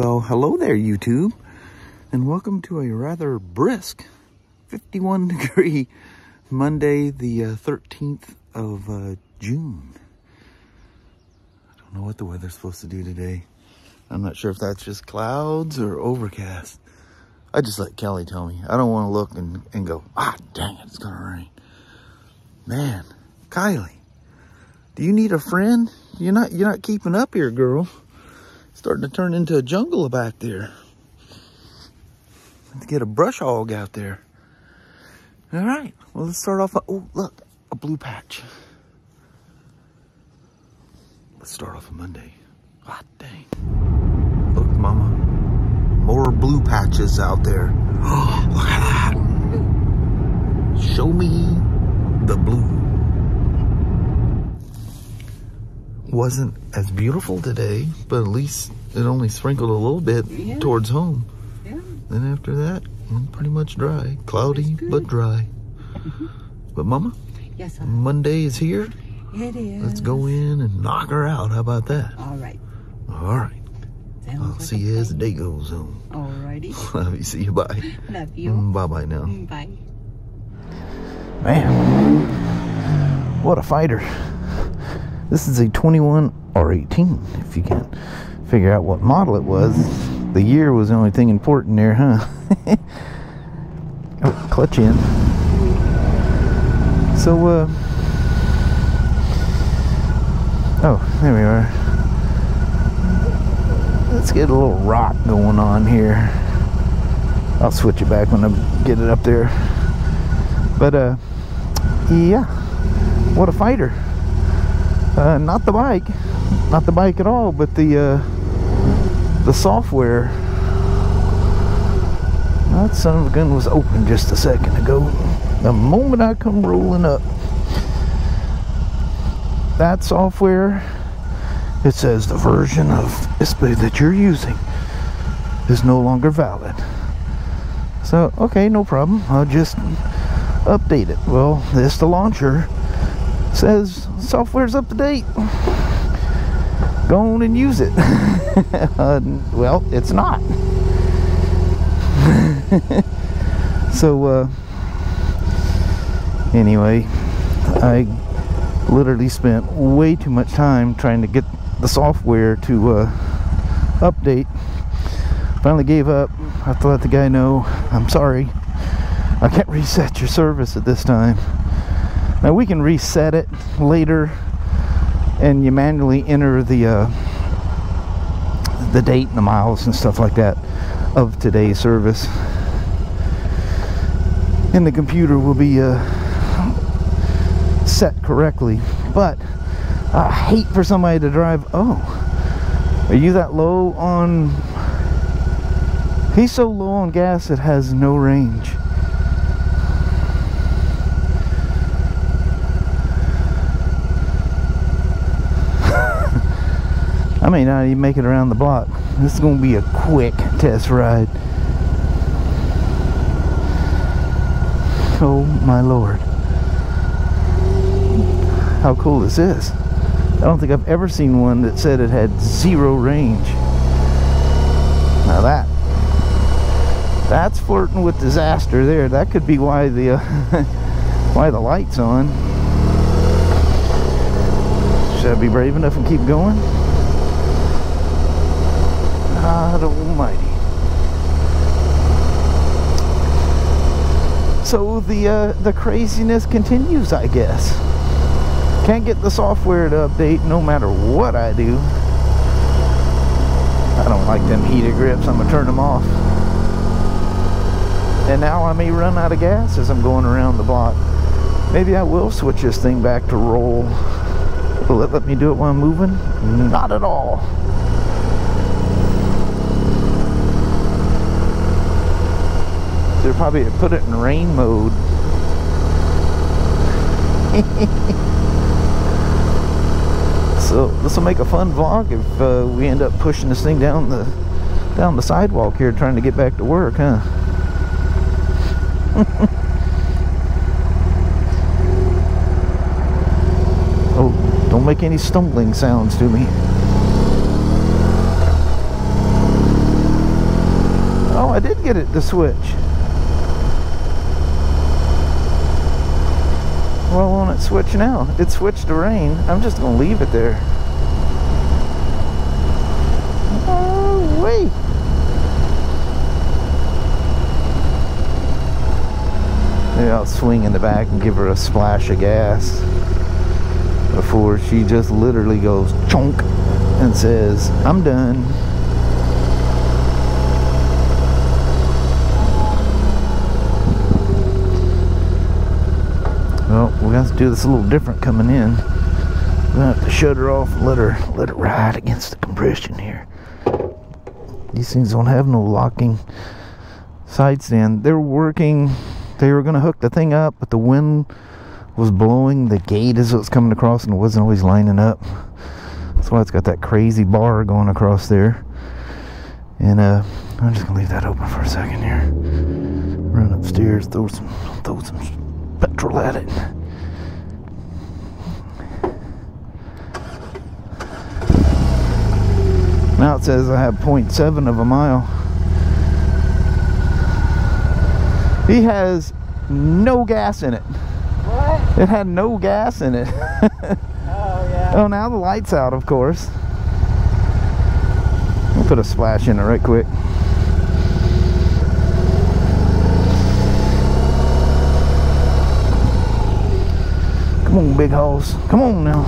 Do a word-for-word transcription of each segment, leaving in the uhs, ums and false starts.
Well, hello there, YouTube, and welcome to a rather brisk fifty-one degree Monday, the uh, thirteenth of uh, June. I don't know what the weather's supposed to do today. I'm not sure if that's just clouds or overcast. I just let Kelly tell me. I don't want to look and, and go, ah, dang it, it's going to rain. Man, Kylie, do you need a friend? You're not, you're not keeping up here, girl. It's starting to turn into a jungle back there. Let's get a brush hog out there. All right, well, let's start off. Oh, look, a blue patch. Let's start off a Monday. Ah, dang. Look, Mama. More blue patches out there. Oh, look at that. Show me the blue. Wasn't as beautiful today, but at least it only sprinkled a little bit yeah. towards home. Yeah. Then after that, pretty much dry. Cloudy, but dry. Mm-hmm. But Mama, yes, sir. Monday is here. It is. Let's go in and knock her out. How about that? All right. All right. I'll like see you as the day goes on. Alrighty. Love you. See you. Bye. Love you. Bye bye now. Bye. Man, what a fighter! This is a twenty-one R eighteen. If you can figure out what model it was, the year was the only thing important there, huh? Oh, clutch in. So, uh, oh, there we are. Let's get a little rock going on here. I'll switch it back when I get it up there. But, uh, yeah. What a fighter. Uh, not the bike. Not the bike at all, but the, uh, the software. That son of a gun was open just a second ago. The moment I come rolling up. That software... It says the version of I S P A that you're using is no longer valid. So, okay, no problem. I'll just update it. Well, the I S P A launcher says software's up to date. Go on and use it. uh, well, it's not. So, uh, anyway, I literally spent way too much time trying to get the software to uh, update. Finally gave up. I have to let the guy know, I'm sorry, I can't reset your service at this time. Now we can reset it later, and you manually enter the uh, the date and the miles and stuff like that of today's service, and the computer will be uh, set correctly. But I hate for somebody to drive. Oh, are you that low on... He's so low on gas it has no range. I may not even make it around the block. This is going to be a quick test ride. Oh my Lord. How cool is this? I don't think I've ever seen one that said it had zero range. Now that, that's flirting with disaster there. That could be why the uh, why the light's on. Should I be brave enough and keep going? God almighty. So the uh, the craziness continues, I guess. Can't get the software to update no matter what I do. I don't like them heater grips. I'm going to turn them off. And now I may run out of gas as I'm going around the block. Maybe I will switch this thing back to roll. Will it let me do it while I'm moving? Not at all. They'll probably put it in rain mode. So this will make a fun vlog if uh, we end up pushing this thing down the down the sidewalk here, trying to get back to work, huh? Oh, don't make any stumbling sounds to me. get it to switch? Why won't it switch now? It switched to rain. I'm just gonna leave it there. Oh wait. Maybe I'll swing in the back and give her a splash of gas before she just literally goes chonk and says, I'm done. Well, we're gonna have to do this a little different coming in. We're gonna have to shut her off and let her let it ride against the compression here. These things don't have no locking side stand. They're working. They were gonna hook the thing up, but the wind was blowing the gate as it was coming across and it wasn't always lining up. That's why it's got that crazy bar going across there. And uh I'm just gonna leave that open for a second here. Run upstairs, throw some throw some petrol at it. Now it says I have point seven of a mile. He has no gas in it. What? It had no gas in it. Oh yeah. Oh, now the light's out, of course. I'll put a splash in it right quick. Come on, big hoss. Come on now.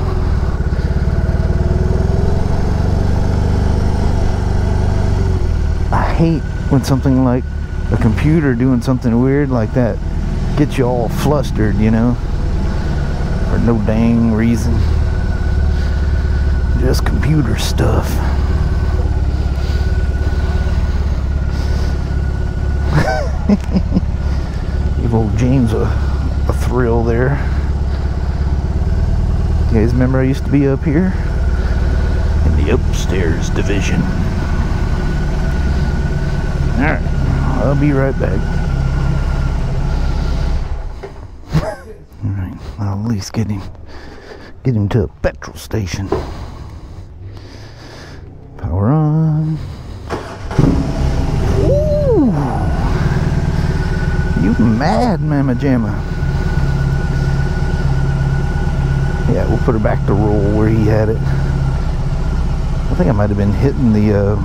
I hate when something like a computer doing something weird like that gets you all flustered, you know, for no dang reason. Just computer stuff. Give old James a, a thrill there. You guys remember I used to be up here in the upstairs division. Alright, I'll be right back. Alright, I'll at least get him get him to a petrol station. Power on. Ooh, you mad, Mama Jamma. Yeah, we'll put her back to roll where he had it. I think I might have been hitting the uh,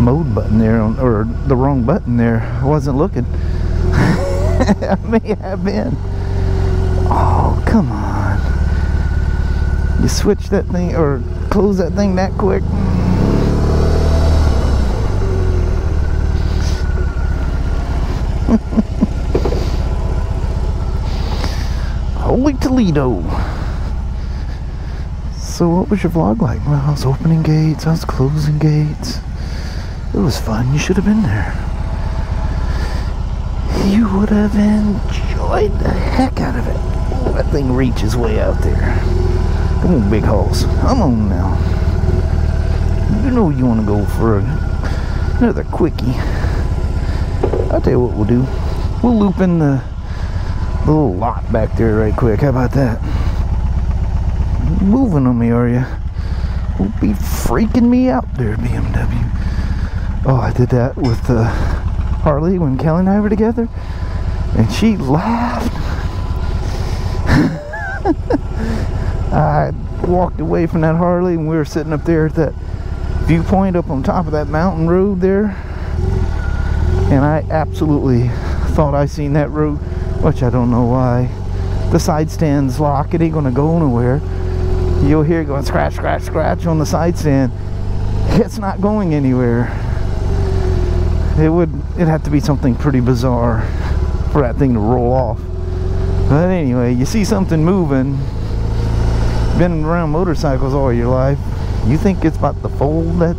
mode button there, on, or the wrong button there. I wasn't looking. I may have been. Oh, come on. You switch that thing, or close that thing that quick. Holy Toledo. So what was your vlog like? Well, I was opening gates, I was closing gates. It was fun, you should have been there. You would have enjoyed the heck out of it. Oh, that thing reaches way out there. Come on, big hoss. Come on now. You know you want to go for another quickie. I'll tell you what we'll do. We'll loop in the little lot back there right quick. How about that? Moving on me, are you? Will be freaking me out there, B M W. Oh, I did that with uh, Harley when Kelly and I were together, and she laughed. I walked away from that Harley, and we were sitting up there at that viewpoint up on top of that mountain road there, and I absolutely thought I seen that road, which I don't know why. The side stand's locked. It ain't gonna go nowhere. You'll hear it going scratch, scratch, scratch on the side stand. It's not going anywhere. It would, it'd have to be something pretty bizarre for that thing to roll off. But anyway, you see something moving. Been around motorcycles all your life. You think it's about to fold that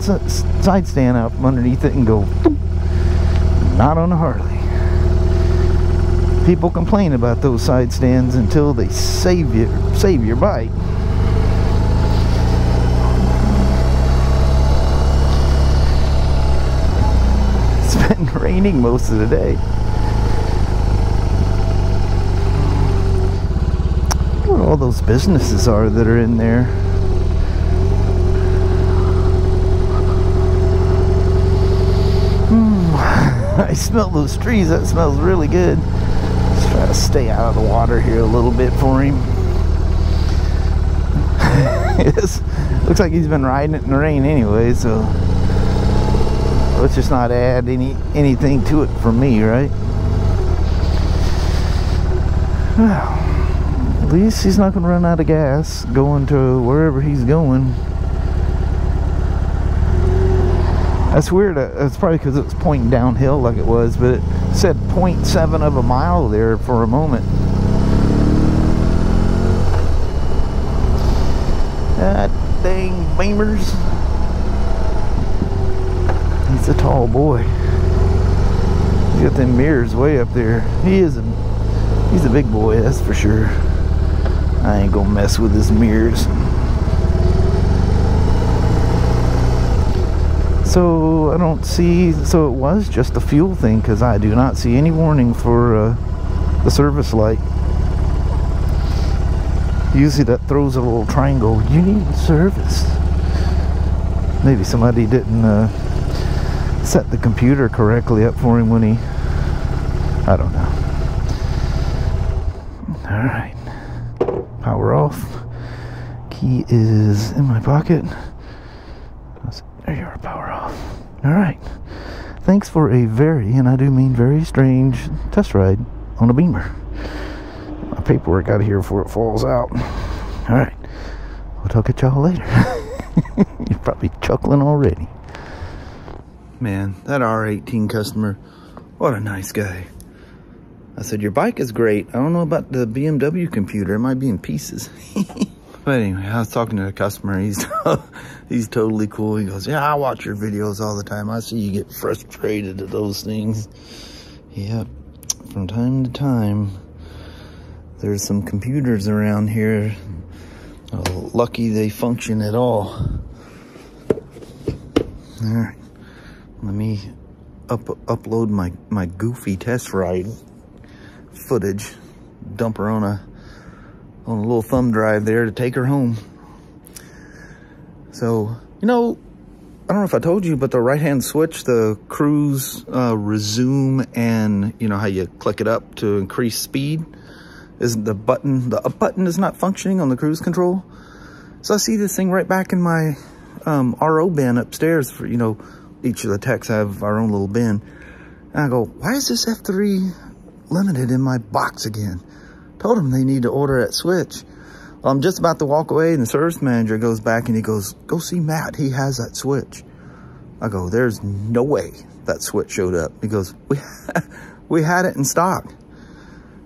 side stand up underneath it and go, boop. Not on a Harley. People complain about those side stands until they save you, save your bike. It's been raining most of the day. I wonder what all those businesses are that are in there. Hmm. I smell those trees. That smells really good. Let's try to stay out of the water here a little bit for him. It's, looks like he's been riding it in the rain anyway, so let's just not add any anything to it for me, right? Well, at least he's not going to run out of gas going to wherever he's going. That's weird. It's probably because it's pointing downhill like it was, but it said point seven of a mile there for a moment. That dang beamers. He's a tall boy. He's got them mirrors way up there. He is a, he's a big boy, that's for sure. I ain't gonna mess with his mirrors. So I don't see, so it was just the fuel thing, because I do not see any warning for uh, the service light. Usually that throws a little triangle, you need service. Maybe somebody didn't uh, set the computer correctly up for him when he, I don't know. All right, power off. Key is in my pocket. There you are, power off. All right, thanks for a very, and I do mean very, strange test ride on a beamer. My paperwork out of here before it falls out. All right, we'll talk at y'all later. You're probably chuckling already. Man, that R eighteen customer, what a nice guy. I said, your bike is great. I don't know about the B M W computer. It might be in pieces. But anyway, I was talking to a customer. He's he's totally cool. He goes, yeah, I watch your videos all the time. I see you get frustrated at those things. Yeah, from time to time, there's some computers around here. Oh, lucky they function at all. All right, let me up upload my, my goofy test ride footage. Dump her on a... on a little thumb drive there to take her home. So, you know, I don't know if I told you, but the right-hand switch, the cruise, uh, resume, and you know how you click it up to increase speed, is the button, the up button is not functioning on the cruise control. So I see this thing right back in my um, R O bin upstairs for, you know, each of the techs have our own little bin. And I go, why is this F three limited in my box again? Told them they need to order that switch. Well, I'm just about to walk away and the service manager goes back and he goes, go see Matt, he has that switch. I go, there's no way that switch showed up. He goes, we, we had it in stock.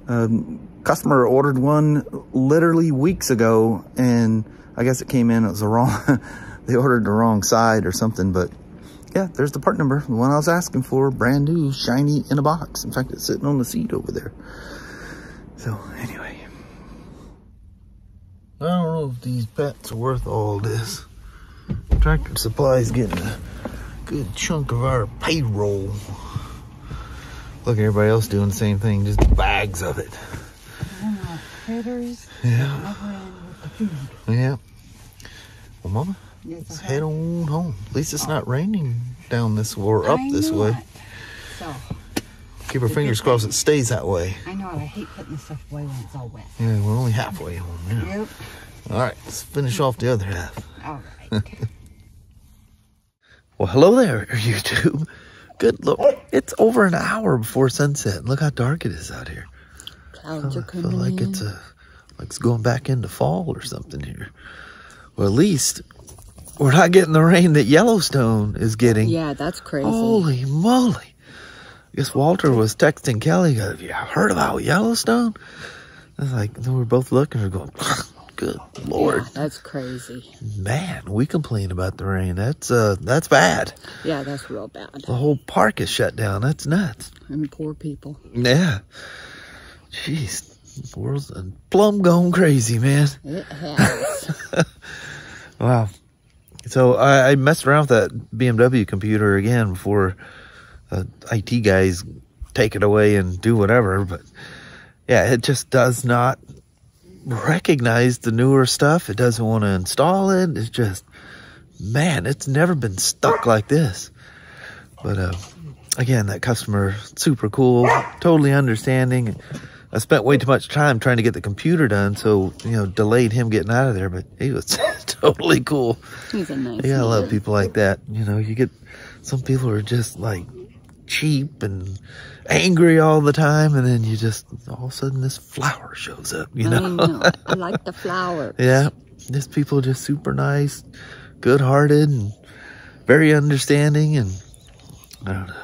Um, customer ordered one literally weeks ago and I guess it came in, it was the wrong, they ordered the wrong side or something, but yeah, there's the part number, the one I was asking for, brand new, shiny, in a box. In fact, it's sitting on the seat over there. So, anyway, I don't know if these pets are worth all this. Tractor Supply's getting a good chunk of our payroll. Look, everybody else doing the same thing, just bags of it. And our critters. Yeah. With the food. Yeah. Well, Mama, yes, let's head on home. At least it's oh. not raining down this or up I this know way. It. So. Keep our fingers crossed it stays that way. I know, I hate putting this stuff away when it's all wet. Yeah, we're only halfway home now. Yep. All right, let's finish off the other half. All right. Well, hello there, YouTube. Good look. It's over an hour before sunset. And look how dark it is out here. Clouds are coming in. I feel like it's, a, like it's going back into fall or something here. Well, at least we're not getting the rain that Yellowstone is getting. Yeah, that's crazy. Holy moly. I guess Walter was texting Kelly, have you heard about Yellowstone? I was like, we were both looking and going, good Lord. Yeah, that's crazy. Man, we complain about the rain. That's uh, that's bad. Yeah, that's real bad. The whole park is shut down. That's nuts. And poor people. Yeah. Jeez, the world's plumb gone crazy, man. It has. Wow. So I, I messed around with that B M W computer again before... Uh, I T guys take it away and do whatever, but yeah, it just does not recognize the newer stuff. It doesn't want to install it. It's just, man, it's never been stuck like this. But uh, again, that customer, super cool, totally understanding. I spent way too much time trying to get the computer done, so, you know, delayed him getting out of there, but he was totally cool. He's a nice Yeah, I love people like that. You know, you get, some people are just like cheap and angry all the time, and then you just, all of a sudden this flower shows up, you know? I know. I like the flowers. Yeah, these people are just super nice, good-hearted, and very understanding, and I don't know.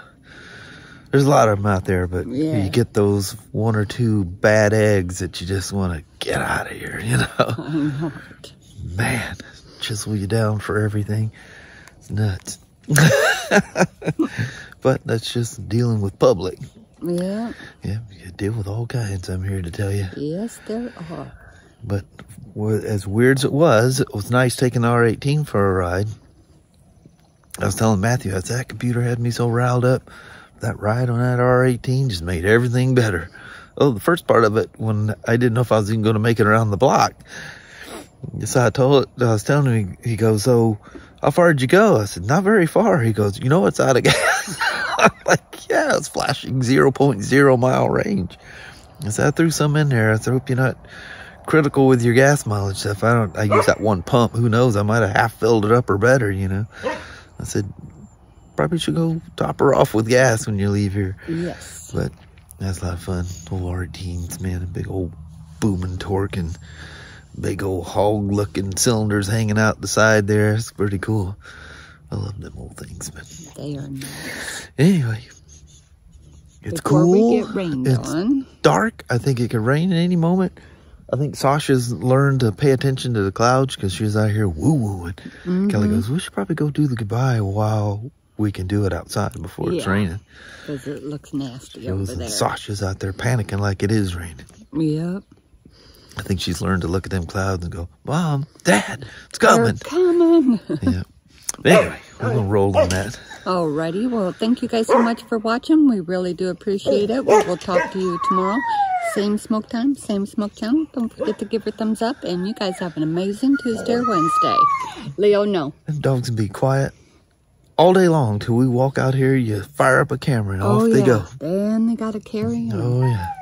There's a lot of them out there, but yeah. You get those one or two bad eggs that you just want to get out of here, you know? I know it. Man, chisel you down for everything. It's nuts. But that's just dealing with public. Yeah. Yeah, you deal with all kinds, I'm here to tell you. Yes, there are. But as weird as it was, it was nice taking the R eighteen for a ride. I was telling Matthew, I was, that computer had me so riled up. That ride on that R eighteen just made everything better. Oh, the first part of it, when I didn't know if I was even going to make it around the block. So I told, I was telling him, he goes, oh, how far did you go? I said, not very far. He goes, you know, it's out of gas. I'm like, yeah, it's flashing zero point zero mile range. And so I threw some in there. I said, hope you're not critical with your gas mileage stuff. I don't, I use that one pump. Who knows? I might have half filled it up or better, you know. I said, probably should go top her off with gas when you leave here. Yes. But that's a lot of fun. Old R eighteens, man. A big old booming torque and big old hog-looking cylinders hanging out the side there. It's pretty cool. I love them old things. But they are nice. Anyway, it's Before cool. We get rained it's on. Dark. I think it could rain at any moment. I think Sasha's learned to pay attention to the clouds because she was out here woo-wooing. Mm-hmm. Kelly goes, we should probably go do the goodbye while we can do it outside before yeah, it's raining. Because it looks nasty she over was, there. Sasha's out there panicking like it is raining. Yep. I think she's learned to look at them clouds and go, Mom, Dad, it's coming. They're coming. Yeah. Anyway, we're going to roll on that. Alrighty. Well, thank you guys so much for watching. We really do appreciate it. We will talk to you tomorrow. Same smoke time, same smoke channel. Don't forget to give her a thumbs up. And you guys have an amazing Tuesday or Wednesday. Leo, no. Them dogs be quiet. All day long till we walk out here, you fire up a camera and oh, off they yeah. go. Then they got to carry on. Oh, yeah.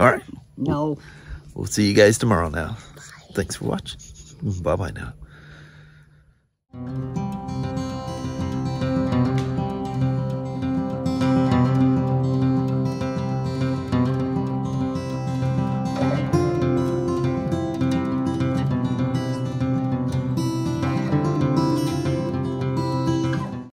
All right. No. We'll see you guys tomorrow now. Bye. Thanks for watching. Bye-bye now.